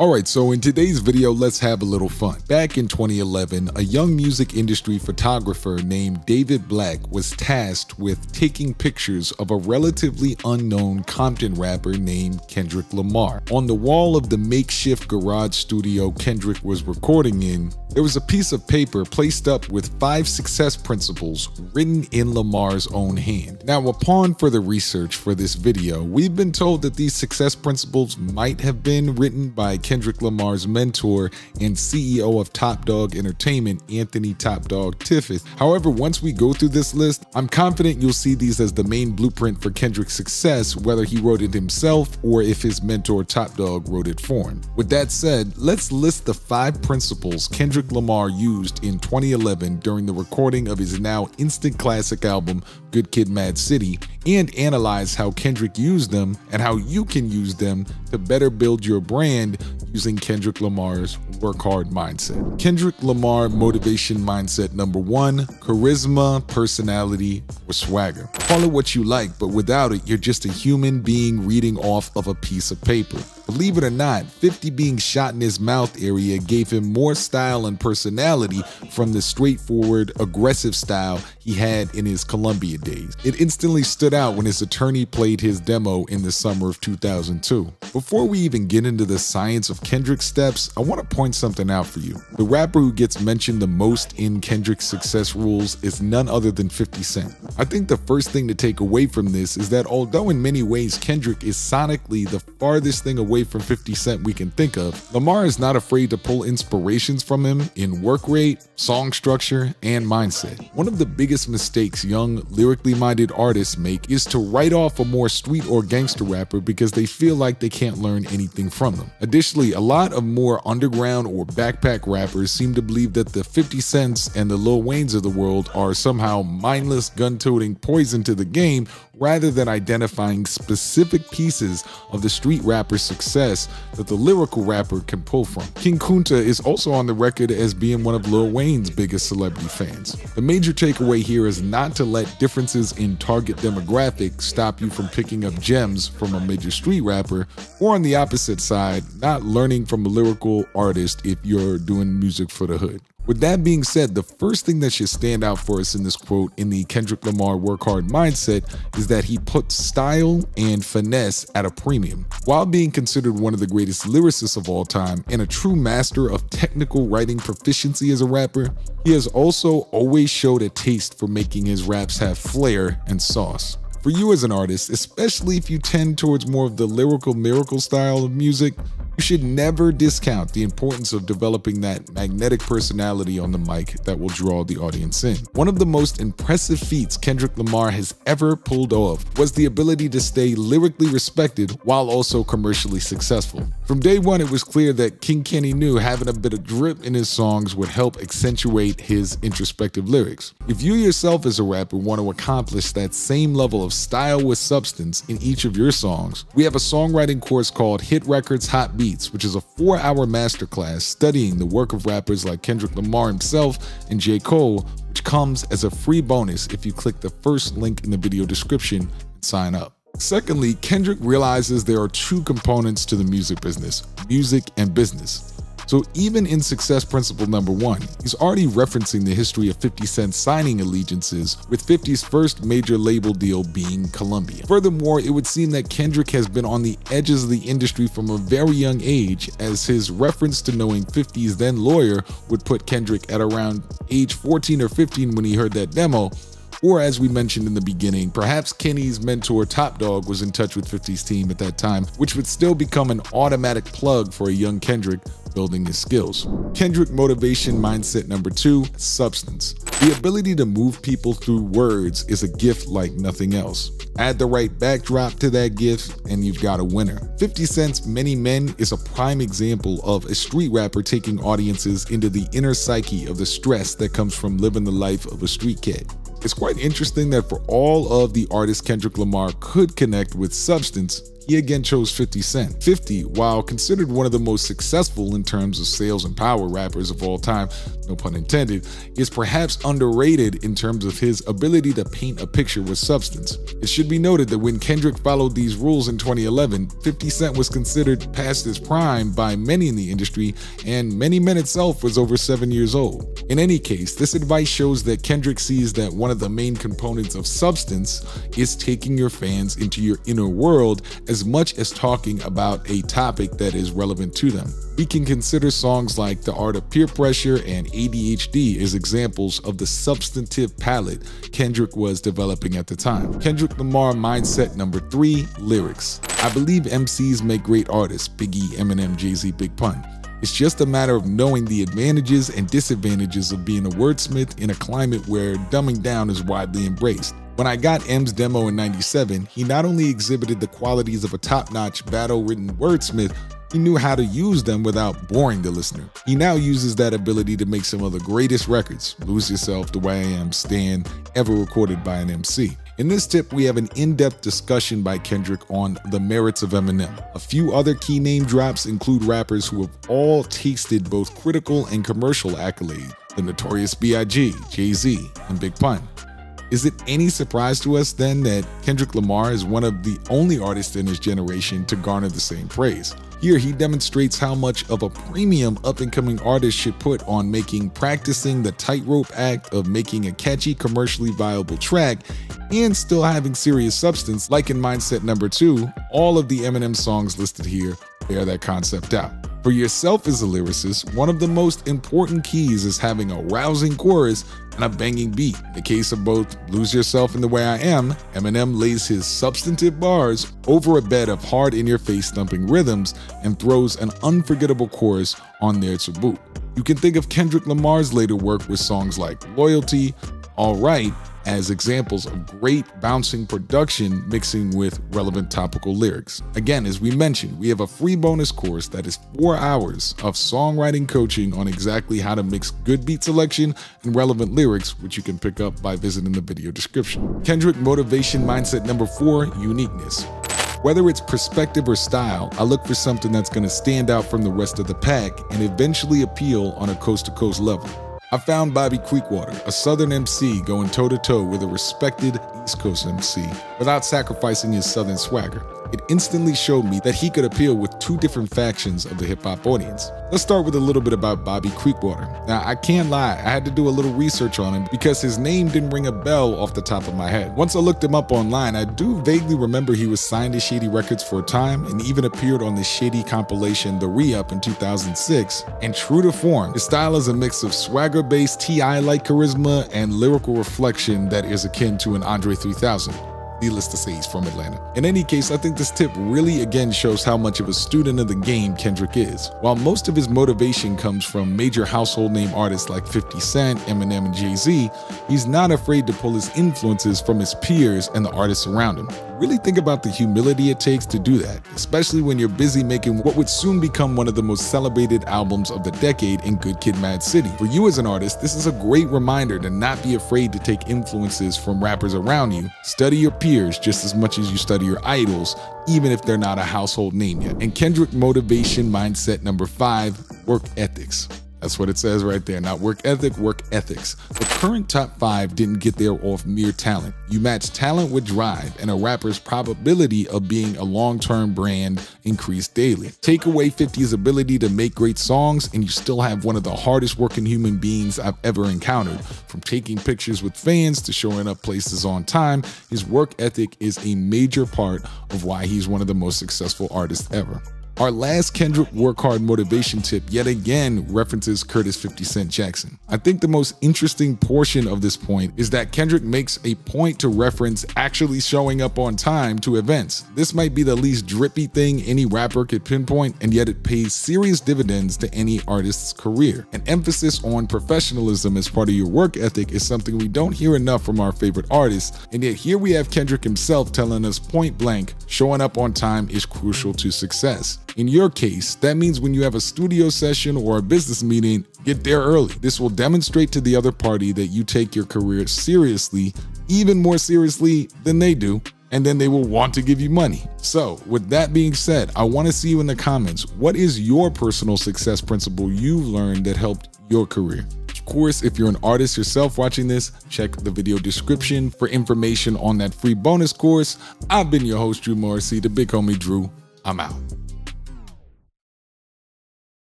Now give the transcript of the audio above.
Alright, so in today's video, let's have a little fun. Back in 2011, a young music industry photographer named David Black was tasked with taking pictures of a relatively unknown Compton rapper named Kendrick Lamar. On the wall of the makeshift garage studio Kendrick was recording in, there was a piece of paper placed up with 5 success principles written in Lamar's own hand. Now, upon further research for this video, we've been told that these success principles might have been written by Kendrick Lamar's mentor and CEO of Top Dawg Entertainment, Anthony Top Dawg Tiffith. However, once we go through this list, I'm confident you'll see these as the main blueprint for Kendrick's success, whether he wrote it himself or if his mentor Top Dawg wrote it for him. With that said, let's list the 5 principles Kendrick Lamar used in 2011 during the recording of his now instant classic album, Good Kid Mad City, and analyze how Kendrick used them and how you can use them to better build your brand using Kendrick Lamar's work hard mindset. Kendrick Lamar motivation mindset number 1, charisma, personality, or swagger. Call it what you like, but without it, you're just a human being reading off of a piece of paper. Believe it or not, 50 being shot in his mouth area gave him more style and personality from the straightforward, aggressive style he had in his Columbia days. It instantly stood out when his attorney played his demo in the summer of 2002. Before we even get into the science of Kendrick's steps, I want to point something out for you. The rapper who gets mentioned the most in Kendrick's success rules is none other than 50 Cent. I think the first thing to take away from this is that although in many ways Kendrick is sonically the farthest thing away from 50 Cent we can think of, Lamar is not afraid to pull inspirations from him in work rate, song structure, and mindset. One of the biggest mistakes young, lyrically minded artists make is to write off a more street or gangster rapper because they feel like they can't learn anything from them. Additionally, a lot of more underground or backpack rappers seem to believe that the 50 Cents and the Lil Waynes of the world are somehow mindless, gun-toting poison to the game rather than identifying specific pieces of the street rapper's success that the lyrical rapper can pull from. King Kunta is also on the record as being one of Lil Wayne's biggest celebrity fans. The major takeaway here is not to let differences in target demographics stop you from picking up gems from a major street rapper, or on the opposite side, not learning from a lyrical artist if you're doing music for the hood. With that being said, the first thing that should stand out for us in this quote in the Kendrick Lamar work hard mindset is that he puts style and finesse at a premium. While being considered one of the greatest lyricists of all time and a true master of technical writing proficiency as a rapper, he has also always showed a taste for making his raps have flair and sauce. For you as an artist, especially if you tend towards more of the lyrical miracle style of music, you should never discount the importance of developing that magnetic personality on the mic that will draw the audience in. One of the most impressive feats Kendrick Lamar has ever pulled off was the ability to stay lyrically respected while also commercially successful. From day one, it was clear that King Kenny knew having a bit of drip in his songs would help accentuate his introspective lyrics. If you yourself as a rapper want to accomplish that same level of style with substance in each of your songs, we have a songwriting course called Hit Records Hot Beats, which is a 4-hour masterclass studying the work of rappers like Kendrick Lamar himself and J. Cole, which comes as a free bonus if you click the first link in the video description and sign up. Secondly, Kendrick realizes there are 2 components to the music business, music and business. So even in success principle number 1, he's already referencing the history of 50 Cent's signing allegiances, with 50's first major label deal being Columbia. Furthermore, it would seem that Kendrick has been on the edges of the industry from a very young age, as his reference to knowing 50's then lawyer would put Kendrick at around age 14 or 15 when he heard that demo. Or as we mentioned in the beginning, perhaps Kenny's mentor Top Dawg was in touch with 50's team at that time, which would still become an automatic plug for a young Kendrick building his skills. Kendrick motivation mindset number 2, substance. The ability to move people through words is a gift like nothing else. Add the right backdrop to that gift and you've got a winner. 50 Cent's Many Men is a prime example of a street rapper taking audiences into the inner psyche of the stress that comes from living the life of a street kid. It's quite interesting that for all of the artists Kendrick Lamar could connect with substance, he again chose 50 Cent. 50, while considered one of the most successful in terms of sales and power rappers of all time, no pun intended, is perhaps underrated in terms of his ability to paint a picture with substance. It should be noted that when Kendrick followed these rules in 2011, 50 Cent was considered past his prime by many in the industry, and Many Men itself was over 7 years old. In any case, this advice shows that Kendrick sees that one of the main components of substance is taking your fans into your inner world as much as talking about a topic that is relevant to them. We can consider songs like The Art of Peer Pressure and ADHD as examples of the substantive palette Kendrick was developing at the time. Kendrick Lamar mindset number 3, lyrics. I believe MCs make great artists, Biggie, Eminem, Jay-Z, Big Pun. It's just a matter of knowing the advantages and disadvantages of being a wordsmith in a climate where dumbing down is widely embraced. When I got M's demo in '97, he not only exhibited the qualities of a top-notch battle-written wordsmith, he knew how to use them without boring the listener. He now uses that ability to make some of the greatest records, Lose Yourself, The Way I Am, Stan, ever recorded by an MC. In this tip, we have an in-depth discussion by Kendrick on the merits of Eminem. A few other key name drops include rappers who have all tasted both critical and commercial accolades, The Notorious B.I.G., Jay-Z, and Big Pun. Is it any surprise to us then that Kendrick Lamar is one of the only artists in his generation to garner the same praise? Here he demonstrates how much of a premium up-and-coming artists should put on practicing the tightrope act of making a catchy, commercially viable track and still having serious substance. Like in mindset number 2, all of the Eminem songs listed here bear that concept out. For yourself as a lyricist, one of the most important keys is having a rousing chorus and a banging beat. In the case of both Lose Yourself and The Way I Am, Eminem lays his substantive bars over a bed of hard in-your-face thumping rhythms and throws an unforgettable chorus on there to boot. You can think of Kendrick Lamar's later work with songs like Loyalty, All Right, as examples of great bouncing production mixing with relevant topical lyrics. Again, as we mentioned, we have a free bonus course that is 4 hours of songwriting coaching on exactly how to mix good beat selection and relevant lyrics, which you can pick up by visiting the video description. Kendrick motivation mindset number 4, uniqueness. Whether it's perspective or style, I look for something that's going to stand out from the rest of the pack and eventually appeal on a coast-to-coast level. I found Bobby Creekwater, a Southern MC going toe-to-toe with a respected East Coast MC without sacrificing his Southern swagger. It instantly showed me that he could appeal with two different factions of the hip-hop audience. Let's start with a little bit about Bobby Creekwater. Now, I can't lie, I had to do a little research on him because his name didn't ring a bell off the top of my head. Once I looked him up online, I do vaguely remember he was signed to Shady Records for a time and even appeared on the Shady compilation The Re-Up in 2006. And true to form, his style is a mix of swagger-based T.I.-like charisma and lyrical reflection that is akin to an Andre 3000. Needless to say, he's from Atlanta. In any case, I think this tip really again shows how much of a student of the game Kendrick is. While most of his motivation comes from major household name artists like 50 Cent, Eminem, and Jay-Z, he's not afraid to pull his influences from his peers and the artists around him. Really think about the humility it takes to do that, especially when you're busy making what would soon become one of the most celebrated albums of the decade in Good Kid Mad City. For you as an artist, this is a great reminder to not be afraid to take influences from rappers around you. Study your peers just as much as you study your idols, even if they're not a household name yet. And Kendrick motivation mindset number 5, work ethics. That's what it says right there. Not work ethic, work ethics. The current top 5 didn't get there off mere talent. You match talent with drive, and a rapper's probability of being a long-term brand increased daily. Take away 50's ability to make great songs, and you still have one of the hardest working human beings I've ever encountered. From taking pictures with fans to showing up places on time, his work ethic is a major part of why he's one of the most successful artists ever. Our last Kendrick work hard motivation tip yet again references Curtis 50 Cent Jackson. I think the most interesting portion of this point is that Kendrick makes a point to reference actually showing up on time to events. This might be the least drippy thing any rapper could pinpoint, and yet it pays serious dividends to any artist's career. An emphasis on professionalism as part of your work ethic is something we don't hear enough from our favorite artists, and yet here we have Kendrick himself telling us point blank, showing up on time is crucial to success. In your case, that means when you have a studio session or a business meeting, get there early. This will demonstrate to the other party that you take your career seriously, even more seriously than they do, and then they will want to give you money. So with that being said, I want to see you in the comments. What is your personal success principle you've learned that helped your career? Of course, if you're an artist yourself watching this, check the video description for information on that free bonus course. I've been your host, Drew Morrissey, the big homie Drew. I'm out.